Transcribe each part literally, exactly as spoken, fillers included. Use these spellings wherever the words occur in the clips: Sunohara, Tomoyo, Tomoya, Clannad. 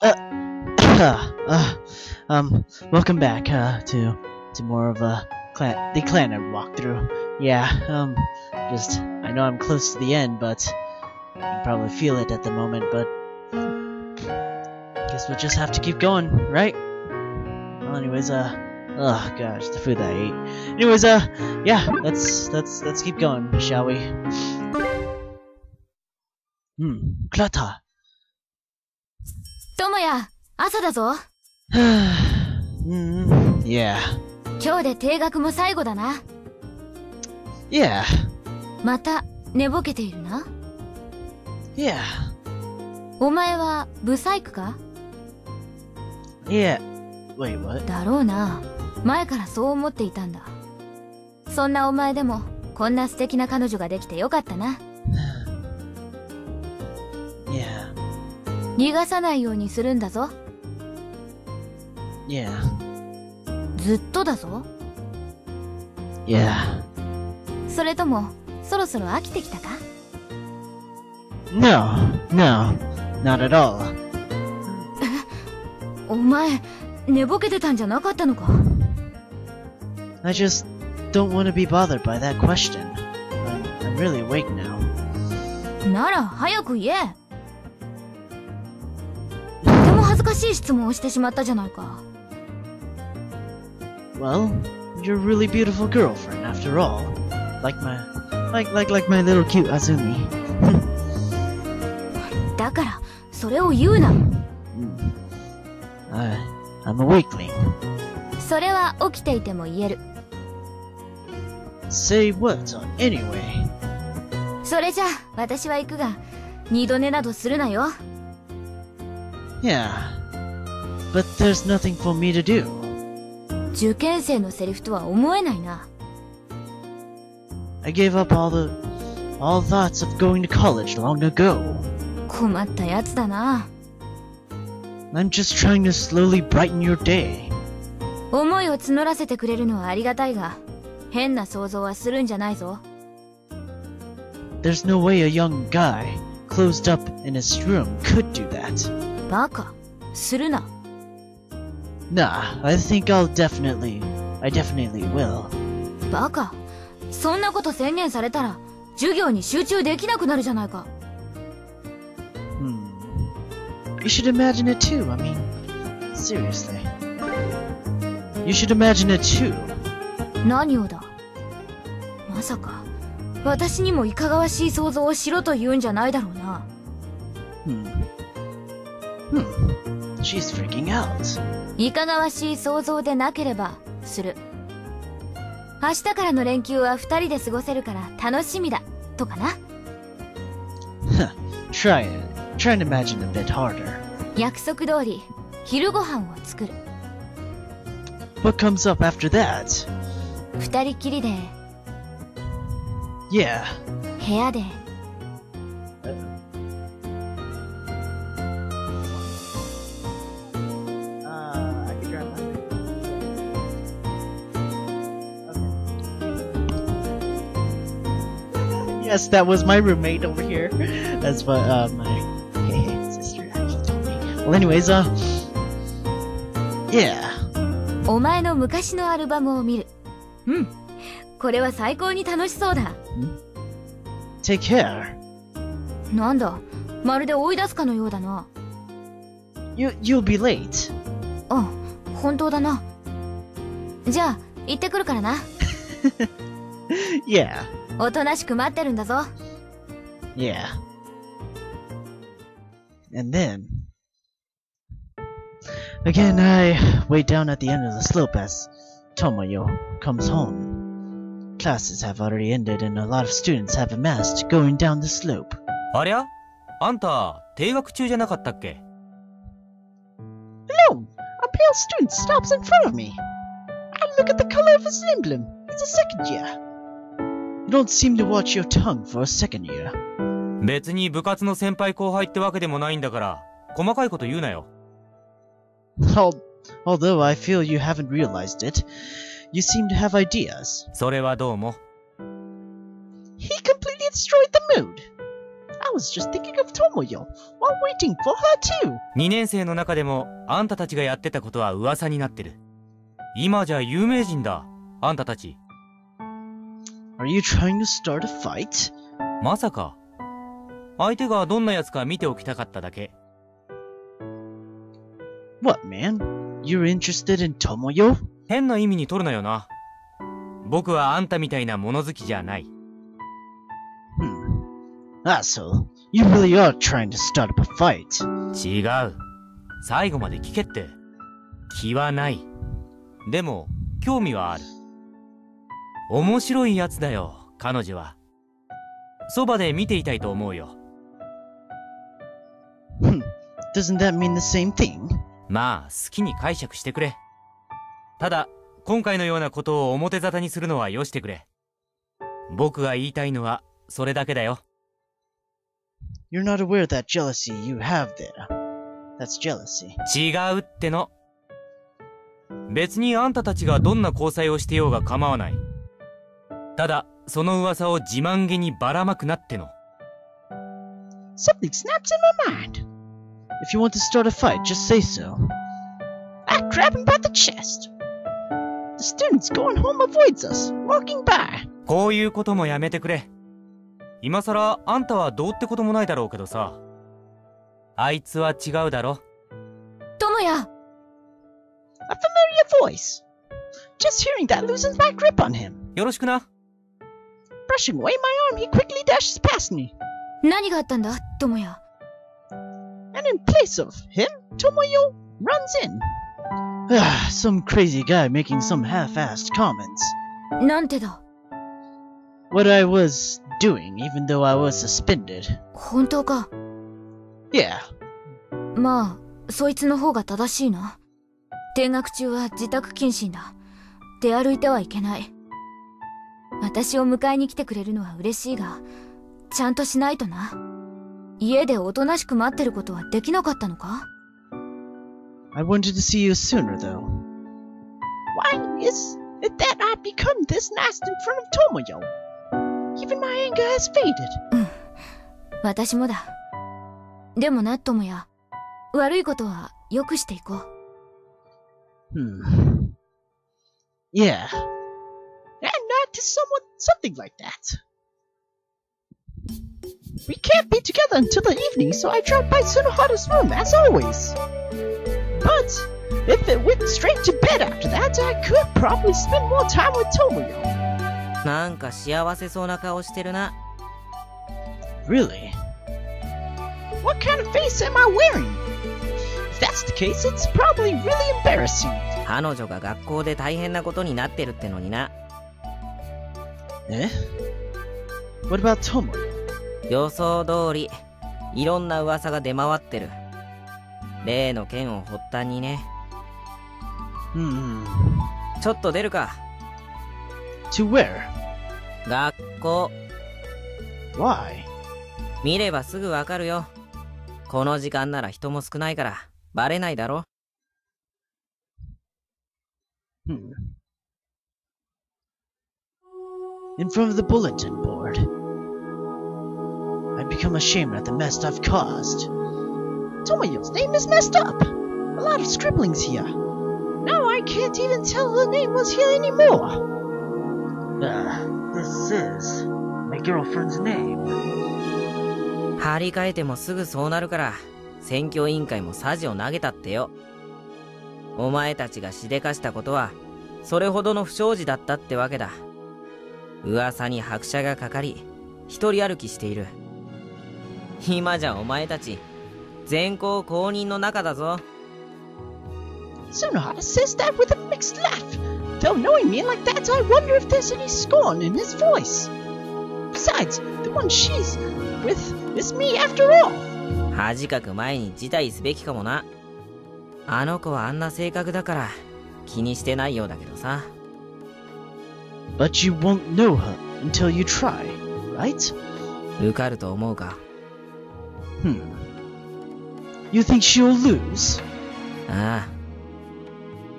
Uh, uh, um, welcome back, uh, to, to more of a clan, the Clannad walkthrough. Yeah, um, just, I know I'm close to the end, but you can probably feel it at the moment, but guess we'll just have to keep going, right? Well, anyways, uh, oh gosh, the food that I ate. Anyways, uh, yeah, let's, let's, let's keep going, shall we? Hmm, Clannad. Tomoya! 朝だぞ。Hmm. Yeah. 今日で定額も最後だな。Yeah. また寝ぼけているな。Yeah. お前はブサイクか? Yeah. Wait, what? だろうな。前からそう思っていたんだ。そんなお前でもこんな素敵な彼女ができてよかったな。Yeah. 逃がさないようにするんだぞ。 Yeah. ずっとだぞ。 Yeah. それともそろそろ飽きてきたか? No, no, not at all. お前寝ぼけてたんじゃなかったのか? I just don't want to be bothered by that question. I'm really awake now. なら早く言え。とても恥ずかしい質問をしてしまったじゃないか。Well, you're a really beautiful girlfriend, after all. Like my, like, like, like my little cute Azumi. だから、それを言うな。I, I'm a weakling. それは起きていても言える。Say words on anyway. それじゃ、私は行くが、二度寝などするなよ。Yeah, but there's nothing for me to do. 受験生のセリフとは思えないな。 I gave up all the all thoughts of going to college long ago. 困ったやつだな。 I'm just trying to slowly brighten your day. 思いを募らせてくれるのはありがたいが、変な想像はするんじゃないぞ。 There's no way a young guy closed up in his room could do that. バカするな。Nah, I think I'll definitely, I definitely will. バカ、そんなこと宣言されたら授業に集中できなくなるじゃないか。Hmm. You should imagine it too. I mean, seriously. You should imagine it too. 何をだ。まさか私にもいかがわしい想像をしろと言うんじゃないだろうな。Hmm.Hmm. She's freaking out. いかがわしい想像でなければする。明日からの連休は二人で過ごせるから楽しみだとかな。Try it. Try and imagine a bit harder. 約束通り昼ご飯を作る。What comes up after that? 二人きりで。Yeah. 部屋で。Yes, that was my roommate over here. That's what uh, my sister actually told me. Well, anyways, uh, yeah. お前の昔のアルバムを見る。うん、これは最高に楽しそうだ。Take care. なんだ、まるで追い出すかのようだな。You you'll be late. あ、本当だな。じゃあ行ってくるからな。Yeah. おとなしく待ってるんだぞ。Yeah. And then, again, I wait down at the end of the slope as Tomoyo comes home. Classes have already ended, and a lot of students have amassed going down the slope. ありゃ、あんた停学中じゃなかったっけ? Hello, a pale student stops in front of me. I look at the color of his emblem. It's a second year.You don't seem to watch your tongue for a second year. 別に部活の先輩後輩ってわけでもないんだから、細かいこと言うなよ。Although I feel you haven't realized it, you seem to have ideas. それはどうも。He completely destroyed the mood. I was just thinking of Tomoyo while waiting for her too. に年生の中でもあんたたちがやってたことは噂になってる。今じゃ有名人だ、あんたたち。Are you trying to start a fight? まさか。相手がどんなやつか見ておきたかっただけ。What man? You're interested in Tomoyo? 変な意味に取るなよな。僕はあんたみたいな物好きじゃない。Ah, so you really are trying to start up a fight. 違う。最後まで聞けって。気はない。でも興味はある。面白いやつだよ、彼女は。そばで見ていたいと思うよ。Doesn't that mean the same thing? まあ、好きに解釈してくれ。ただ、今回のようなことを表沙汰にするのはよしてくれ。僕が言いたいのはそれだけだよ。You're not aware of that jealousy you have there. That's jealousy. 違うっての。別にあんたたちがどんな交際をしてようが構わない。ただ、その噂を自慢げにばらまくなっての。Something snaps in my mind. If you want to start a fight, just say so. I grab him by the chest. The students going home avoids us, walking by. こういうこともやめてくれ。今さらあんたはどうってこともないだろうけどさ。あいつは違うだろ。トモヤ。A familiar voice. Just hearing that loosens my grip on him. よろしくな。Brushing away my arm, he quickly dashes past me. 何があったんだ、トモヤ。And in place of him, Tomoyo runs in. Ah, some crazy guy making some half-assed comments. なんてだ。What I was doing, even though I was suspended. 本当か。Yeah. まあ、そいつの方が正しいな。転学中は自宅謹慎だ。出歩いてはいけない。私を迎えに来てくれるのは嬉しいが、ちゃんとしないとな。家でおとなしく待ってることはできなかったのか？ I wanted to see you sooner, though. Why is it that I've become this nasty in front of Tomoyo? Even my anger has faded. うん、私もだ。でもな、トモヤ。悪いことは良くしていこう。Hmm. Yeah. And not to someone something like that. We can't be together until the evening, so I dropped by Sunohara's room as always. But if it went straight to bed after that, I could probably spend more time with Tomoyo.なんか幸せそうな顔してるな。Really? What kind of face am I wearing? If that's the case, it's probably really embarrassing. 彼女が学校で大変なことになってるってのにな。え？ What about Tomoyo? 予想通り、いろんな噂が出回ってる。例の件を発端にね。うん。ちょっと出るか。To where? 学校。 Why? 見ればすぐわかるよ。この時間なら人も少ないからバレないだろ。 Hmm. In front of the bulletin board. I've become ashamed at the mess I've caused. Tomoyo's name is messed up. A lot of scribblings here. Now I can't even tell her name was here anymore.Uh, this is my girlfriend's name. 張り替えてもすぐそうなるから、選挙委員会もサジを投げたってよ。お前たちがしでかしたことは、それほどの不祥事だったってわけだ。噂に拍車がかかり、一人歩きしている。今じゃお前たち、全校公認の中だぞ。Sunohara says that with a mixed laugh.Though knowing me like that, I wonder if there's any scorn in his voice. Besides, the one she's with is me after all. 恥かく前に辞退すべきかもな。あの子はあんな性格だから気にしてないようだけどさ。But you won't know her until you try, right? 受かると思うか。Hmm. You think she'll lose? ああ。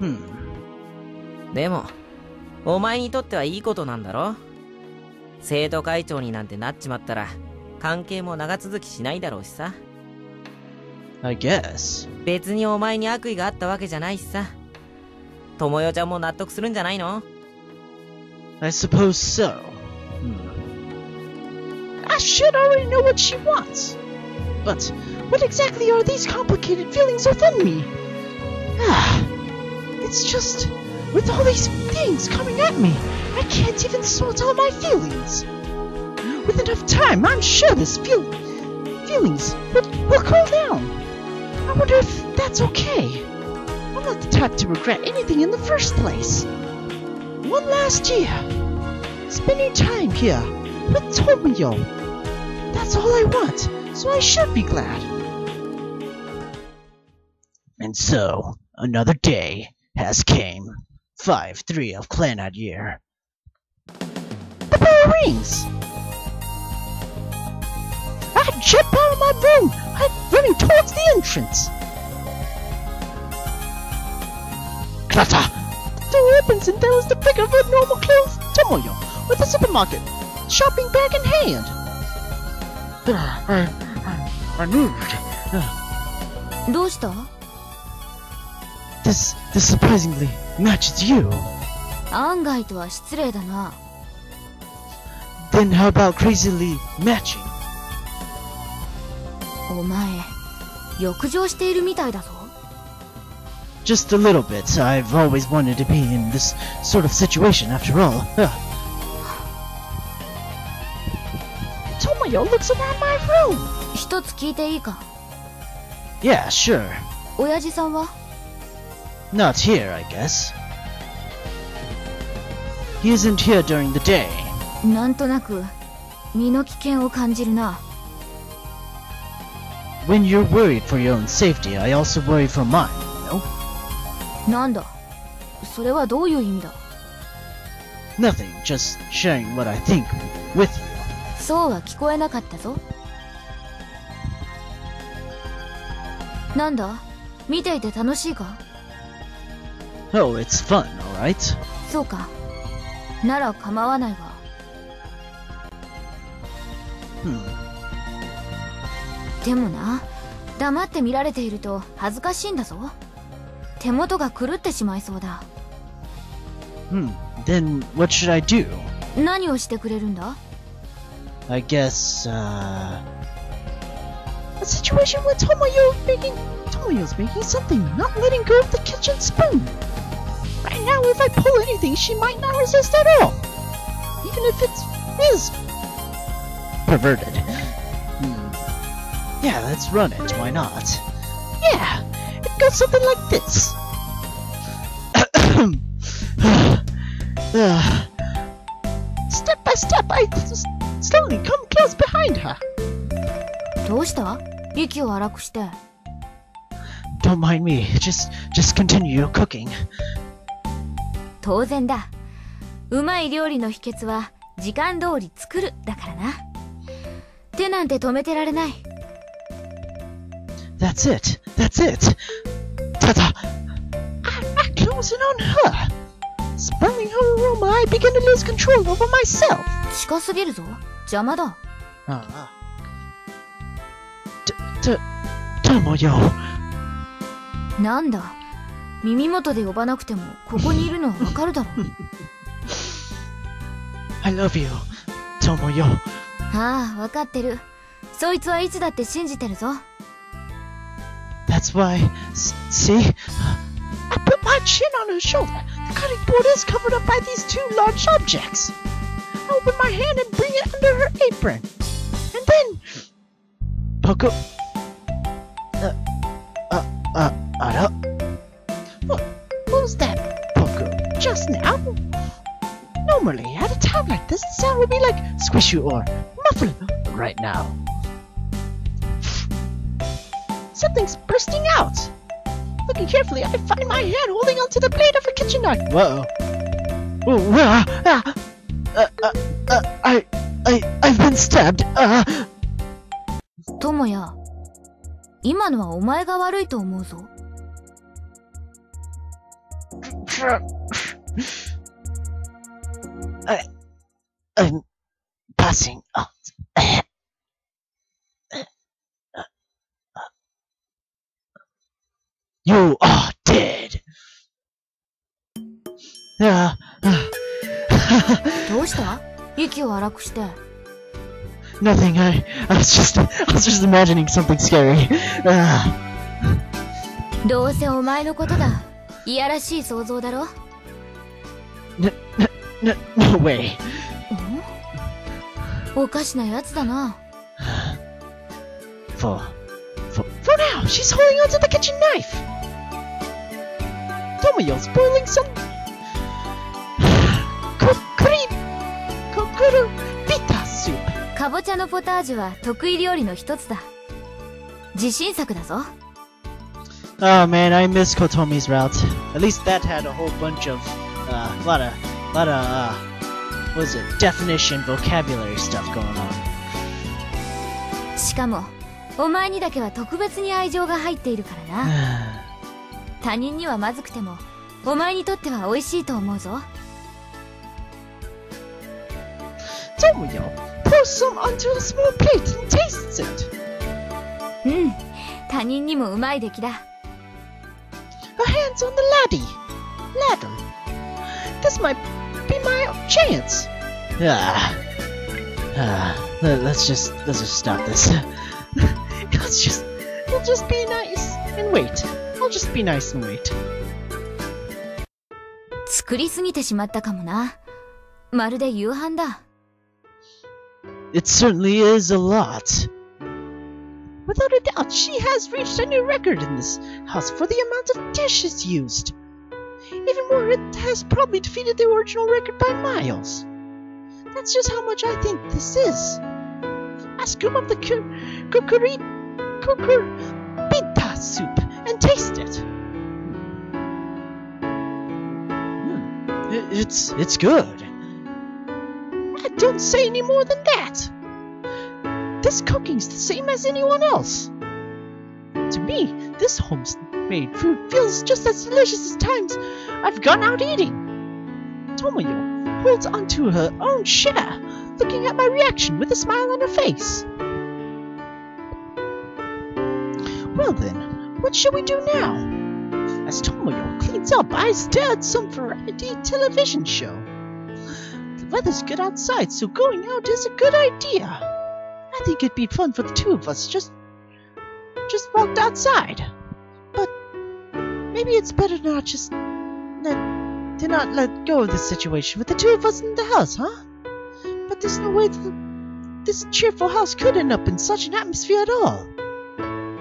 Hmm.でも、お前にとってはいいことなんだろ？生徒会長になんてなっちまったら、関係も長続きしないだろうしさ。I guess. 別にお前に悪意があったわけじゃないしさ。トモヨちゃんも納得するんじゃないの ?I suppose so.、Hmm. I should already know what she wants. But what exactly are these complicated feelings within me? Ah, it's just...With all these things coming at me, I can't even sort out my feelings. With enough time, I'm sure these feel feelings will, will cool down. I wonder if that's okay. I'm not the type to regret anything in the first place. One last year, spending time here with Tomoyo. That's all I want, so I should be glad. And so, another day has came.five three of Clannad year. The bell rings! I jump out of my room! I'm running towards the entrance! Clatter! The door opens and there is the figure of a normal clothes Tomoyo with a supermarket shopping bag in hand. I, I, I moved. どうした? This, this surprisingly...Matches you. 案外とは失礼だな。 Then how about crazily matching? お前、欲情しているみたいだぞ。 Just a little bit. I've always wanted to be in this sort of situation after all. Tomoyo looks around my room. 一つ聞いていいか? Yeah, sure. 親父さんは?Not here, I guess. He isn't here during the day. なんとなく身の危険を感じるな。 When you're worried for your own safety, I also worry for mine, you know? なんだ?それはどういう意味だ? Nothing, just sharing what I think with you. そうは聞こえなかったぞ。なんだ?見ていて楽しいか?Oh, it's fun, all right? そうか。なら構わないわ。Hmm. でもな、黙って見られていると恥ずかしいんだぞ。手元が狂ってしまいそうだ。Hmm. Then what should I do? 何をしてくれるんだ? I guess, uh... A situation where Tomoyo is making... Tomoyo's making something, not letting go of the kitchen spoon.Right now, if I pull anything, she might not resist at all. Even if it is perverted. Hmm. Yeah, let's run it. Why not? Yeah, it goes something like this. Step by step, I slowly come close behind her. どうした? 息を荒くして。 Don't mind me. Just, just continue your cooking.当然だ。うまい料理の秘訣は時間通り作るだからな。手なんて止めてられない。That's it. That's it. ただ。I'm closing on her. Spelling her room, I begin to lose control over myself. 近すぎるぞ。邪魔だ。ああ。と、と、ともよ。なんだ。耳元で呼ばなくてもここにいるのはわかるだろう。I love you, Tomoyo. ああ、わかってる。そいつはいつだって信じてるぞ。That's why, see? I put my chin on her shoulder. The cutting board is covered up by these two large objects. I open my hand and bring it under her apron. And then... パクッ。あ、あ、あ、あら。Who's that poker just now? Normally, at a time like this, the sound would be like squishy or muffled. Right now, something's bursting out. Looking carefully, I find my hand holding onto the blade of a kitchen knife. Whoa! Whoa! Uh, uh, uh, uh, uh, I, I, I've been stabbed. Tomoya, 今のはお前が悪いと思うぞ。I, I'm passing out. You are dead! どうした?息を荒くして。Nothing, I, I was just, I was just imagining something scary. どうせお前のことだ。いやらしい想像だろ。No, no, no way. おかしなやつだな。For, for, for now, she's holding onto the kitchen knife. Tomoyo's boiling some. Kokuru bitter soup. かぼちゃのポタージュは得意料理の一つだ。自信作だぞ。Oh man, I miss Kotomi's route. At least that had a whole bunch of, uh, a lot of, a lot of, uh, what was it, definition, vocabulary stuff going on. しかも、お前にだけは特別に愛情が入っているからな。他人にはまずくても、お前にとっては美味しいと思うぞ。Tomoyo, pour some onto a small plate and tastes it. うん、他人にもうまい出来だ。Her hands on the laddie. Ladder. This might be my chance. Ah. Ah. Let's just let's just stop this. Let's just we'll just be nice and wait. I'll just be nice and wait. 作りすぎてしまったかもな。まるで夕飯だ。It certainly is a lot. Without a doubt, she has reached a new record in this house for the amount of dishes used. Even more, it has probably defeated the original record by miles. That's just how much I think this is. I scoop up the kukuri kukurbita soup and taste it. Mm. It's it's good. I don't say any more than that. This cooking's the same as anyone else. To me, this homemade food feels just as delicious as times I've gone out eating. Tomoyo holds onto her own share, looking at my reaction with a smile on her face. Well then, what should we do now? As Tomoyo cleans up, I stare at some variety television show. The weather's good outside, so going out is a good idea. I think it'd be fun for the two of us just just walked outside. But maybe it's better not just let, to not let go of this situation with the two of us in the house, huh? But there's no way that this cheerful house could end up in such an atmosphere at all.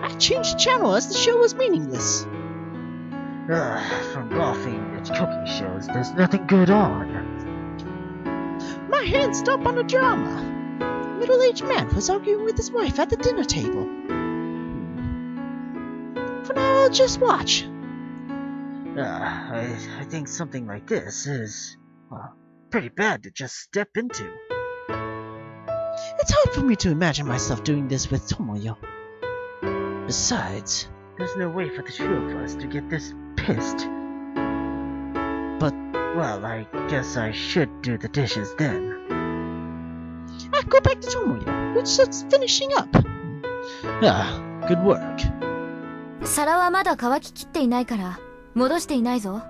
I changed the channel as the show was meaningless. Ugh, from laughing at cooking shows, there's nothing good on. My hands stop on a drama. A middle-aged man was arguing with his wife at the dinner table. For now, I'll just watch. Uh, I, I think something like this is well, pretty bad to just step into. It's hard for me to imagine myself doing this with Tomoyo. Besides, there's no way for the two of us to get this pissed. But, well, I guess I should do the dishes then. I go back to Tomoyo, which starts finishing up. Ah, good work. 皿はまだ乾ききっていないから戻していないぞ。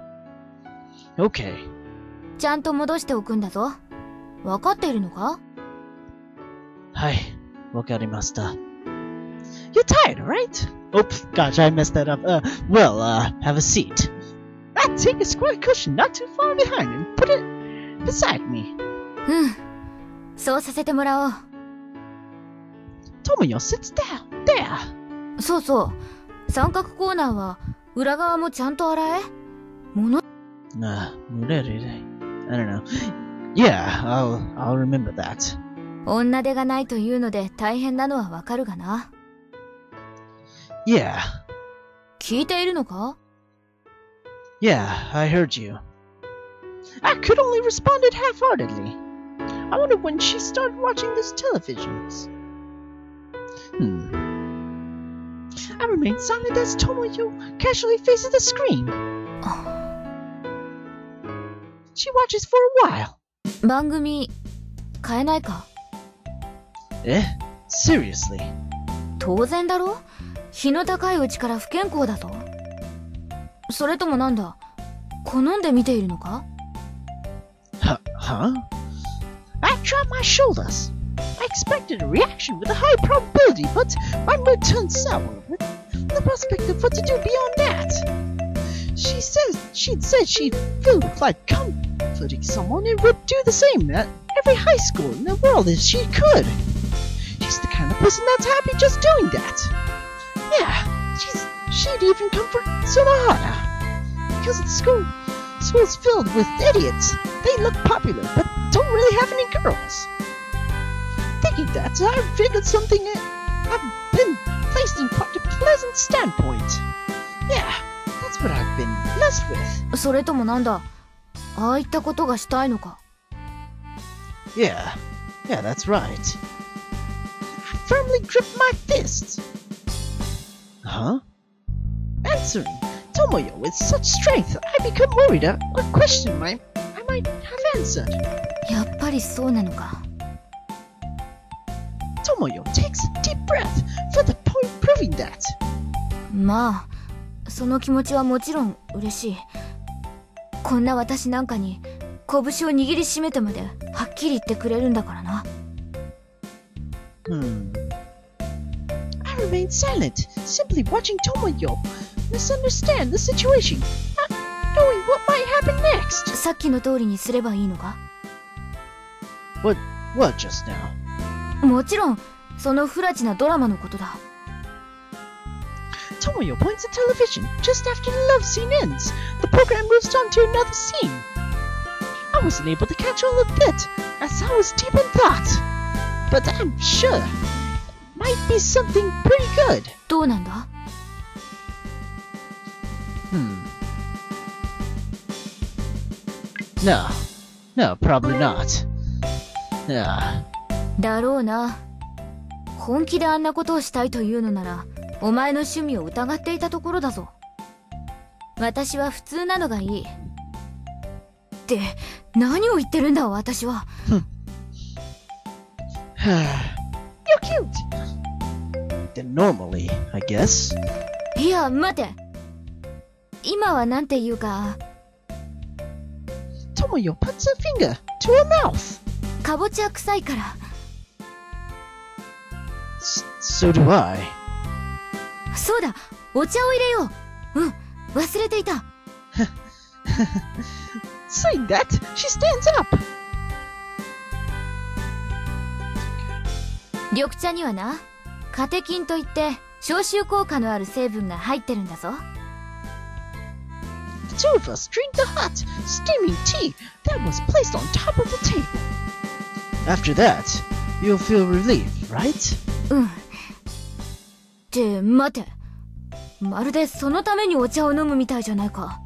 Okay. ちゃんと戻しておくんだぞ。わかっているのか？はい、わかりました。You're tired, right? Oops, gosh, I messed that up. Uh, well, uh, have a seat. I take a square cushion not too far behind and put it beside me. うん。そうさせてもらおう。Tomoyo sits down there. そうそう。三角コーナーは裏側もちゃんと洗え。もの。あ、無理で。I don't know. Yeah, I'll I'll remember that. 女手がないというので大変なのはわかるがな。Yeah. 聞いているのか ？Yeah, I heard you. I could only respond it half-heartedly. I wonder when she started watching these televisions. Hmm. I remain silent as Tomoyo casually faces the screen. She watches for a while. 番組変えないか？え？ Seriously? 当然だろ？日の高いうちから不健康だぞ。それともなんだ、好んで見ているのか？は、は？ I shrugged my shoulders. I expected a reaction with a high probability, but my mood turned sour with the prospect of what to do beyond that. She says she'd said she'd feel like comforting someone and would do the same at every high school in the world if she could. She's the kind of person that's happy just doing that. Yeah, she's, she'd even comfort Sunohara. Because the school, school's filled with idiots. They look popular, but don't really have any girls. Thinking that, I figured something. I've been placed in quite a pleasant standpoint. Yeah, that's what I've been blessed with. それともなんだ、ああいったことがしたいのか？ Yeah, yeah, that's right. I firmly gripped my fists. Huh? Answering Tomoyo with such strength, I become worried at what question I might have answered. やっぱりそうなのか。 Tomoyo takes a deep breath for the point proving that. まあ、その気持ちはもちろん嬉しい。こんな私なんかに拳を握りしめてまではっきり言ってくれるんだからな。Hmm. I remained silent, simply watching Tomoyo misunderstand the situation, not knowing what might happen next. さっきの通りにすればいいのか？ What, what just now? もちろん、その不埒なドラマのことだ。Tomoyo points at television just after the love scene ends. The program moves on to another scene. I wasn't able to catch all of it as I was deep in thought. But I'm sure it might be something pretty good. どうなんだ？ Hmm. No. No, probably not. Ah. だろうな。本気であんなことをしたいというのなら、お前の趣味を疑っていたところだぞ。私は普通なのがいい。って、何を言ってるんだ、私は。You're cute! Then normally, I guess. いや、待て。今はなんて言うか。Tomoyo puts a finger to her mouth. かぼちゃ臭いから。So do I. そうだ、お茶を入れよう。うん、忘れていた。Saying that, she stands up. 緑茶にはな、カテキンといって消臭効果のある成分が入ってるんだぞ。The two of us drink the hot, steaming tea that was placed on top of the table. After that, you'll feel relieved, right? うん。って、待て。まるでそのためにお茶を飲むみたいじゃないか。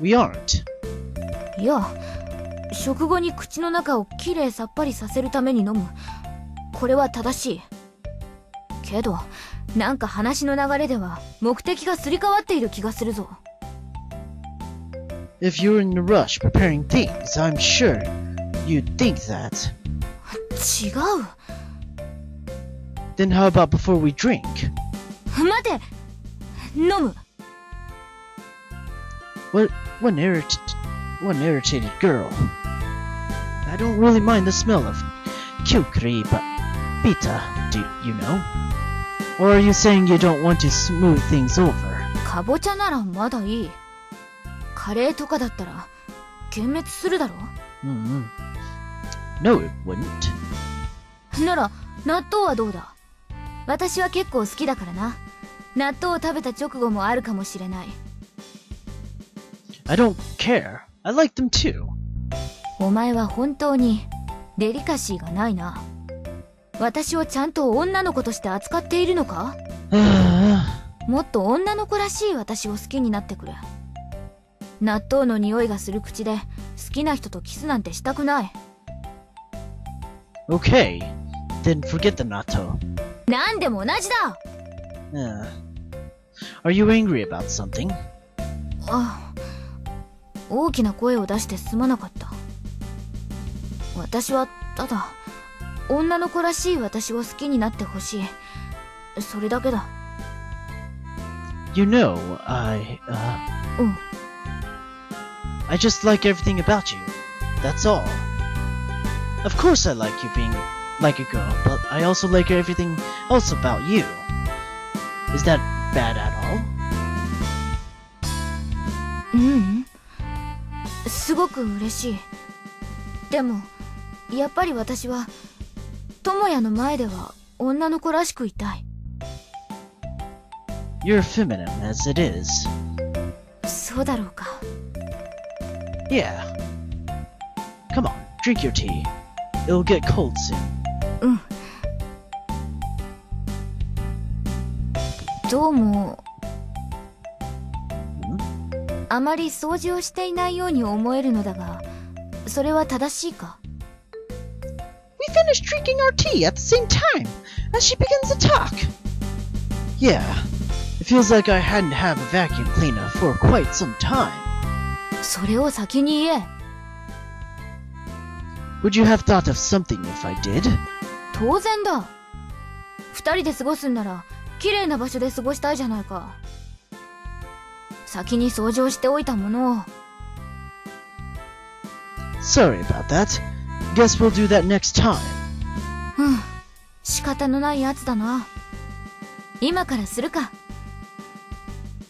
We aren't. いや、食後に口の中をきれいさっぱりさせるために飲む。これは正しい。けど、なんか話の流れでは目的がすり替わっている気がするぞ。If you're in a rush preparing things, I'm sure you'd think that. 違う。Then how about before we drink? 待て、飲む。What, what an irrit, what an irritated girl. I don't really mind the smell of kukri, but pita, do you know? Or are you saying you don't want to smooth things over? かぼちゃならまだいい。カレーとかだったら幻滅するだろ。うんうん。No, it wouldn't. なら納豆はどうだ？私は結構好きだからな。納豆を食べた直後もあるかもしれない。I don't care. I like them too. お前は本当にデリカシーがないな。私をちゃんと女の子として扱っているのか？もっと女の子らしい私を好きになってくれ。納豆の匂いがする口で好きな人とキスなんてしたくない。Okay, then forget the natto.何でも同じだ。Uh, are you angry about something? あ、大きな声を出してすまなかった。私はただ女の子らしい私を好きになってほしい。それだけだ。You know, I, uh... Mm. I just like everything about you. That's all. Of course I like you being like a girl, but I also like everything else about you. Is that bad at all? Mm. すごく嬉しい。でも、やっぱり私は、智也の前では女の子らしくいたい。You're feminine as it is. そうだろうか。Yeah. Come on, drink your tea. It'll get cold soon. うん。どうも。あまり掃除をしていないように思えるのだが、それは正しいか? We finished drinking our tea at the same time, as she begins to talk. Yeah, it feels like I hadn't had a vacuum cleaner for quite some time. それを先に言え。Would you have thought of something if I did? 当然だ。二人で過ごすんなら、綺麗な場所で過ごしたいじゃないか。先に掃除をしておいたものを。Sorry about that. Guess we'll do that next time. うん、仕方のないやつだな。今からするか。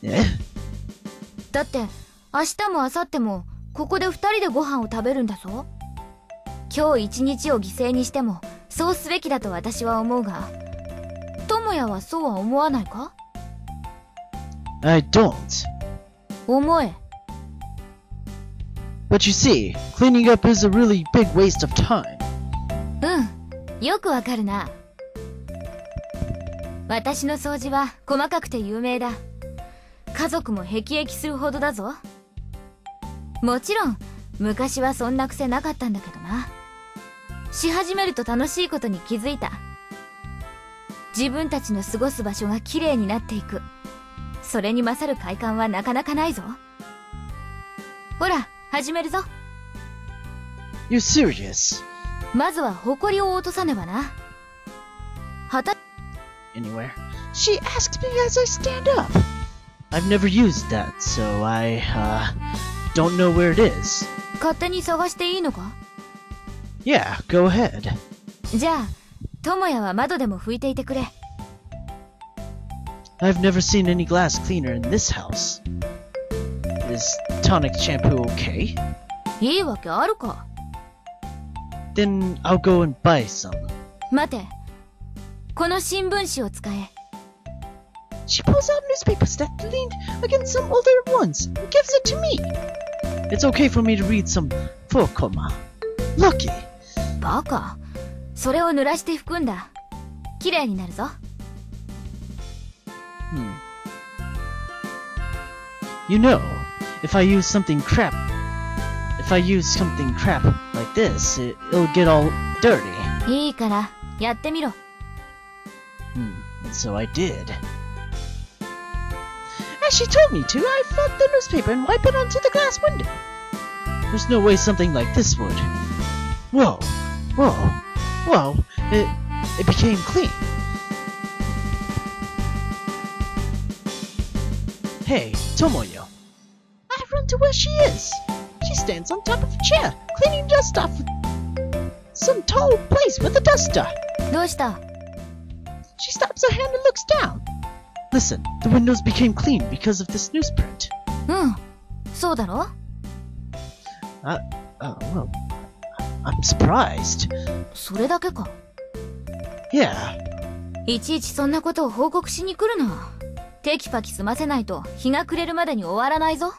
え？だって明日も明後日もここで二人でご飯を食べるんだぞ。今日一日を犠牲にしてもそうすべきだと私は思うが、智也はそうは思わないか？ I don't. 思え。 But you see, cleaning up is a really big waste of time. うん、よくわかるな。私の掃除は細かくて有名だ。家族もへきえきするほどだぞ。もちろん、昔はそんな癖なかったんだけどな。し始めると楽しいことに気づいた。自分たちの過ごす場所が綺麗になっていく。それに勝る快感はなかなかないぞ。ほら、始めるぞ。You serious? まずは埃を落とさねばな。はた。Anywhere. She asked me as I stand up. I've never used that, so I, uh, don't know where it is. 勝手に探していいのか? Yeah, go ahead. じゃあ、智也は窓でも拭いていてくれ。I've never seen any glass cleaner in this house. Is tonic shampoo okay? いいわけあるか。 Then I'll go and buy some. 待て。この新聞紙を使え。She pulls out newspapers that leaned against some older ones and gives it to me. It's okay for me to read some furcoma. Lucky. バカ。それを濡らして拭くんだ。綺麗になるぞ。Hmm. You know, if I use something crap, if I use something crap like this, it, it'll get all dirty. いいからやってみろ。Hmm. And so I did. As she told me to, I folded the newspaper and wiped it onto the glass window. There's no way something like this would. Whoa, whoa, whoa! It, it became clean. Hey, Tomoyo. I've run to where she is. She stands on top of a chair, cleaning dust off some tall place with a duster. どうした? She stops her hand and looks down. Listen, the windows became clean because of this newsprint. うん、そうだろ? Uh, uh, well, I'm surprised. それだけか? Yeah. いちいちそんなことを報告しに来るな。テキパキ済ませないと日が暮れるまでに終わらないぞ。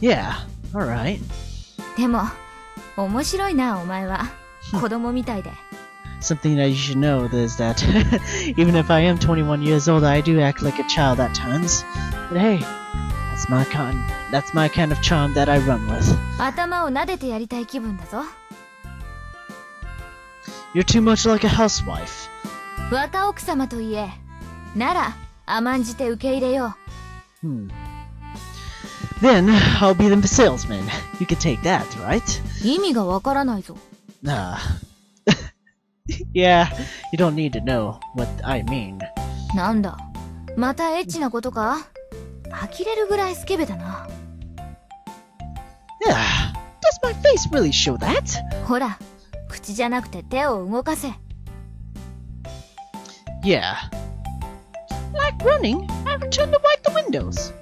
Yeah, alright. でも面白いなお前は。子供みたいで。Something that you should know is that even if I am twenty-one years old, I do act like a child at times. But hey, that's my kind, that's my kind of charm that I run with. 頭を撫でてやりたい気分だぞ。You're too much like a housewife. 若奥様といえ、なら。甘んじて受け入れよう。Hmm. Then I'll be the salesman. You can take that, right? 意味がわからないぞ。Ah. Yeah, you don't need to know what I mean. なんだ。またエッチなことか？呆れるぐらいスケベだな。Ah, does my face really show that? ほら、口じゃなくて手を動かせ。Yeah. Like running, I return to wipe the windows.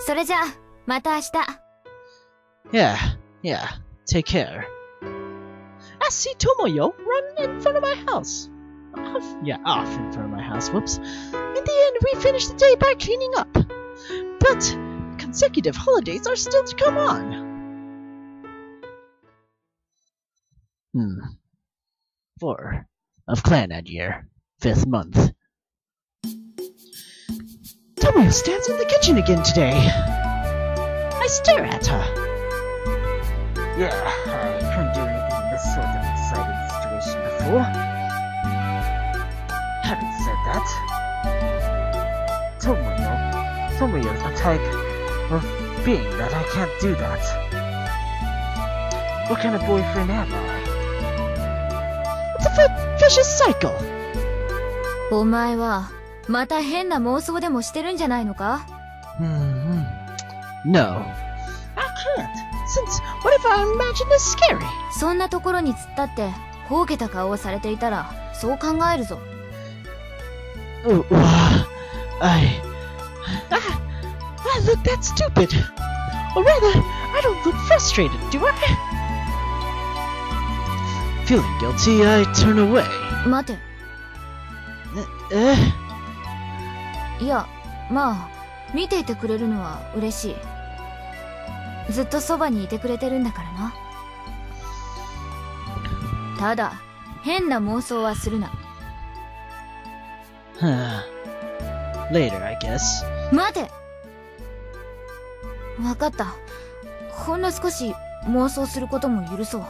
それじゃあ、また明日。Yeah, yeah. Take care. I see Tomoyo running in front of my house. Off, yeah, off in front of my house. Whoops. In the end, we finished the day by cleaning up. But consecutive holidays are still to come on. Hmm. Four of Clannad year, fifth month. Tomoyo stands in the kitchen again today. I stare at her. Yeah, I couldn't do anything in this sort of exciting situation before. Having said that, Tomoyo, Tomoyo's the type of being that I can't do that. What kind of boyfriend am I? It's a vicious cycle. お前は。また変な妄想でもしてるんじゃないのか？ No. I can't. Since what if I imagine this scary? そんなところに突っ立って、ほうけた顔をされていたら、そう考えるぞ。うわぁ、I... I... I look that stupid. Or rather, I don't look frustrated, do I? Feeling guilty, I turn away. 待て。え？いや、まあ、見ていてくれるのは嬉しい。ずっとそばにいてくれてるんだからな。ただ、変な妄想はするな。はぁ。Later, I guess. 待て！わかった。ほんの少し妄想することも許そう。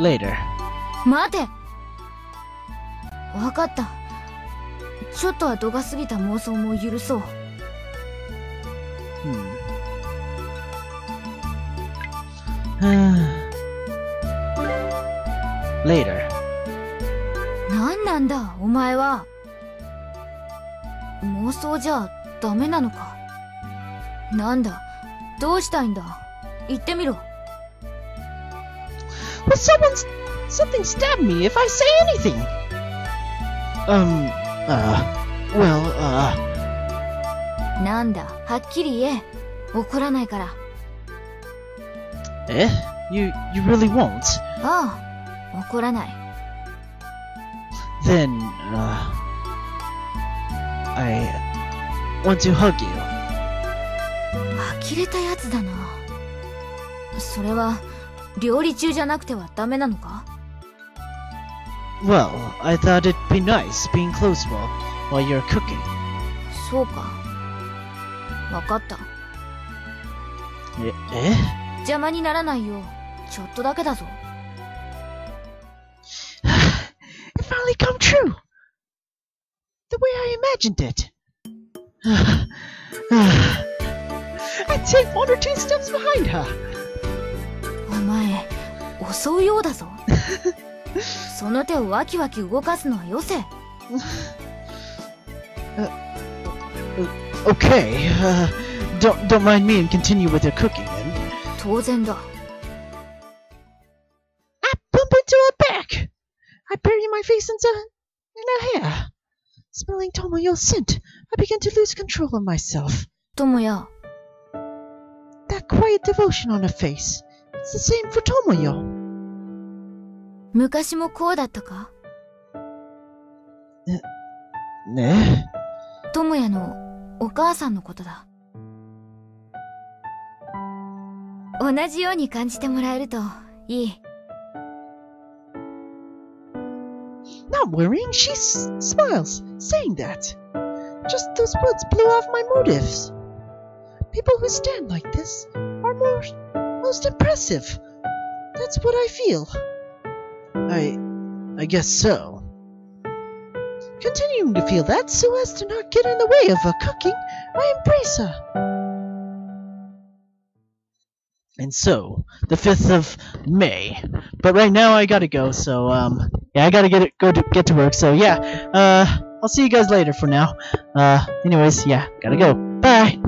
Later. 待て！わかった。ちょっとは度が過ぎた妄想も許そう。Later。なんなんだ、お前は。妄想じゃダメなのか。なんだ、どうしたいんだ。言ってみろ。Well, someone's something stabbed me if I say anything. Um.Uh, well, uh... なんだ、はっきり言え。怒らないから。え？ You, you really won't? ああ、怒らない。Then, uh... I want to hug you. 呆れたやつだな。それは、料理中じゃなくてはダメなのか？Well, I thought it'd be nice being close while, while you're cooking. そうか。わかった。え、え？邪魔にならないよう、ちょっとだけだぞ。It finally come true! The way I imagined it! I take one or two steps behind her! お前、襲うようだぞ。その手をワキワキ動かすのはよせ。Okay, don't don't mind me and continue with your cooking. 当然だ。I bump into her back. I bury my face in her in her hair. Smelling Tomoyo's scent, I begin to lose control of myself. Tomoya. That quiet devotion on her face. It's the same for Tomoyo.昔もこうだったか？ね、ねえ。トモヤのお母さんのことだ。同じように感じてもらえるといい。Not worrying, she smiles, saying that. Just those words blew off my motives. People who stand like this are more, most impressive. That's what I feel.I... I guess so. Continuing to feel that so as to not get in the way of her cooking, I embrace her. And so, the fifth of May. But right now I gotta go, so, um, yeah, I gotta get it, go to, get to work, so yeah, uh, I'll see you guys later for now. Uh, anyways, yeah, gotta go. Bye!